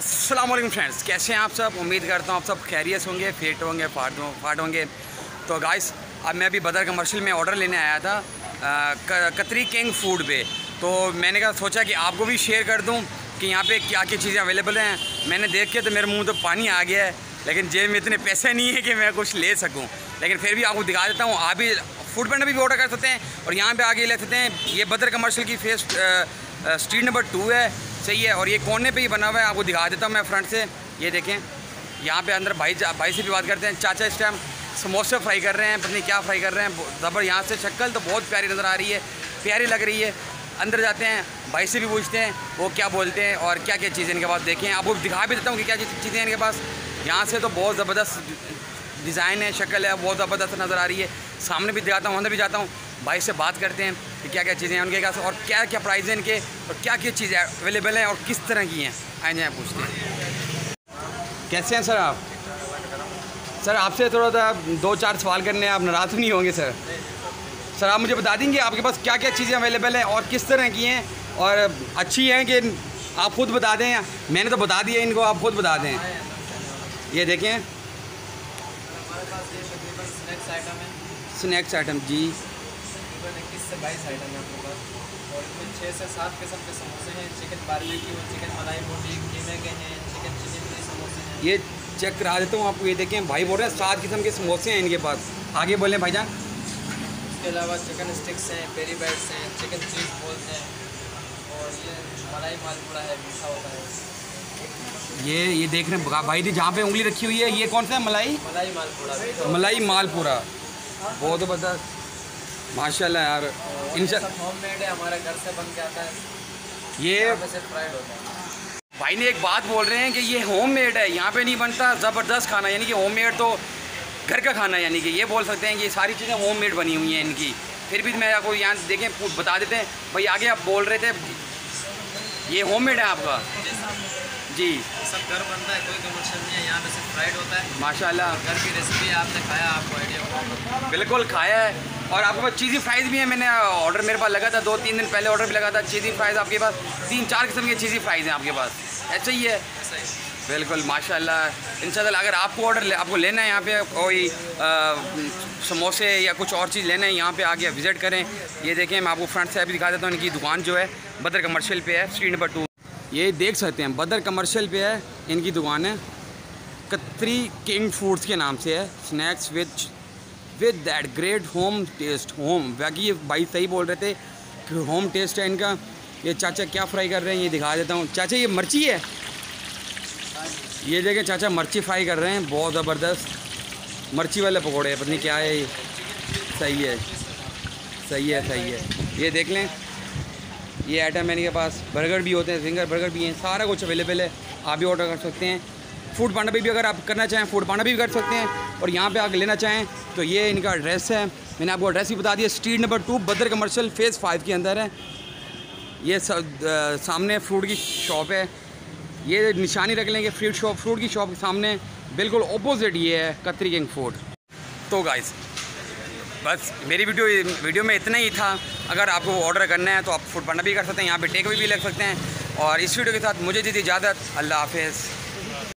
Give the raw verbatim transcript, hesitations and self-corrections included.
अस्सलाम वालेकुम फ्रेंड्स, कैसे हैं आप सब। उम्मीद करता हूं आप सब खैरियत होंगे, फिट होंगे, फाट फाट होंगे। तो गाइस, अब मैं अभी बदर कमर्शियल में ऑर्डर लेने आया था कतरी किंग फूड पे। तो मैंने कहा सोचा कि आपको भी शेयर कर दूं कि यहाँ पे क्या क्या चीज़ें अवेलेबल हैं। मैंने देख के तो मेरे मुँह तो पानी आ गया है, लेकिन जेब में इतने पैसे नहीं है कि मैं कुछ ले सकूँ, लेकिन फिर भी आपको दिखा देता हूँ। आप भी फूड पैंडा भी ऑर्डर कर सकते हैं और यहाँ पर आगे ले सकते हैं। ये बदर कमर्शियल की फेस स्ट्रीट नंबर टू है, सही है। और ये कोने पे ही बना हुआ है, आपको दिखा देता हूँ मैं फ्रंट से। ये देखें, यहाँ पे अंदर भाई भाई से भी बात करते हैं। चाचा इस टाइम समोसे फ्राई कर रहे हैं, पता नहीं क्या फ्राई कर रहे हैं। ज़बर यहाँ से शक्ल तो बहुत प्यारी नज़र आ रही है, प्यारी लग रही है। अंदर जाते हैं, भाई से भी पूछते हैं वो क्या बोलते हैं और क्या क्या चीज़ें इनके पास। देखें, आपको दिखा भी देता हूँ कि क्या चीज़ें इनके पास। यहाँ से तो बहुत ज़बरदस्त डिज़ाइन है, शक्ल है, बहुत ज़बरदस्त नज़र आ रही है। सामने भी दिखाता हूँ, अंदर भी जाता हूँ, भाई से बात करते हैं कि क्या क्या चीज़ें हैं उनके पास और क्या क्या प्राइस हैं इनके और क्या क्या चीज़ें अवेलेबल हैं और किस तरह की हैं। आए जाए पूछते हैं। कैसे हैं सर आप? सर आपसे थोड़ा सा दो चार सवाल करने हैं, आप नाराज़ नहीं होंगे सर? सर आप मुझे बता देंगे आपके पास क्या क्या चीज़ें अवेलेबल हैं और किस तरह की हैं और अच्छी हैं कि आप खुद बता दें? मैंने तो बता दिया इनको, आप खुद बता दें। ये देखें स्नैक्स आइटम, जी इक्कीस से बाईस आइटम है आपके पास। और इसमें छः से सात किस्म के समोसे हैं, चिकन बारबेक्यू, चिकन मलाई बोटी, कीमे के हैं, चिकन चिकन समोसे हैं। ये चेक करा देता हूँ आपको। ये देखें, भाई बोल रहे हैं सात किस्म के समोसे हैं इनके पास। आगे बोलें भाईजान। इसके अलावा चिकन स्टिक्स हैं, पेरी बाइट्स हैं, चिकन चीज बॉल्स हैं और ये मलाई मालपुड़ा है, मीठा होता है। ये ये देख रहे हैं भाई जी, जहाँ पर उंगली रखी हुई है, ये कौन सा है? मलाई मलाई मालपुड़ा। मलाई मालपुड़ा बहुत जबरदस्त, माशाल्लाह यार। इंशाल्लाह होममेड है, हमारा घर से बन के आता है। ये फ्राइड होता है। भाई ने एक बात बोल रहे हैं कि ये होममेड है, यहाँ पे नहीं बनता। ज़बरदस्त खाना, यानी कि होममेड तो घर का खाना, यानी कि ये बोल सकते हैं कि ये सारी चीज़ें होममेड बनी हुई हैं इनकी। फिर भी मैं आपको यहाँ देखें बता देते हैं भाई। आगे आप बोल रहे थे ये होममेड है आपका? जी सब घर बनता है, कोई कमर्शियल नहीं है। यहाँ पे सिर्फ फ्राइड होता है माशाल्लाह। घर की रेसिपी आपने खाया, आपको आइडिया होगा। बिल्कुल खाया है। और आपके पास चीज़ी फ्राइज़ भी है। मैंने ऑर्डर मेरे पास लगा था दो तीन दिन पहले, ऑर्डर भी लगा था चीज़ी फ्राइज़। आपके पास तीन चार किस्म के चीज़ी फ्राइज़ हैं आपके पास, ऐसा ही है? बिल्कुल माशाल्लाह। इंशाल्लाह अगर आपको ऑर्डर आपको लेना है, यहाँ पे कोई समोसे या कुछ और चीज़ लेना है, यहाँ पे आके विज़िट करें। ये देखें, मैं आपको फ्रंट से अभी दिखा देता हूँ। इनकी दुकान जो है बदर कमर्शियल पे है, स्ट्रीट नंबर टू। ये देख सकते हैं बदर कमर्शियल पे है इनकी दुकान है, कतरी किंग फूड्स के नाम से है। Snacks with with that great home taste home. बाकी ये भाई सही बोल रहे थे कि होम टेस्ट है इनका। ये चाचा क्या फ्राई कर रहे हैं ये दिखा देता हूँ। चाचा ये मिर्ची है, ये देखें चाचा मिर्ची फ्राई कर रहे हैं। बहुत ज़बरदस्त मिर्ची वाले पकौड़े हैं, पता नहीं क्या है ये। सही है सही है सही है। ये देख लें, ये आइटम है इनके पास। बर्गर भी होते हैं, फिंगर बर्गर भी हैं, सारा कुछ अवेलेबल है। आप भी ऑर्डर कर सकते हैं। फूड पांडा पे भी अगर आप करना चाहें, फूड पांडा पे भी कर सकते हैं। और यहाँ पे आकर लेना चाहें तो ये इनका एड्रेस है, मैंने आपको एड्रेस भी बता दिया। Street number two Badar commercial phase five के अंदर है। ये स, आ, सामने फ्रूट की शॉप है। ये निशानी रख लेंगे फ्रूट शॉप, फ्रूट की शॉप के सामने बिल्कुल अपोजिट ये है कतरी किंग फूड। तो गाइस बस मेरी वीडियो वीडियो में इतना ही था। अगर आपको ऑर्डर करना है तो आप फूड पांडा भी कर सकते हैं, यहाँ पर टेक अवे भी लग सकते हैं। और इस वीडियो के साथ मुझे दीजिए इजाज़त। अल्लाह हाफिज़।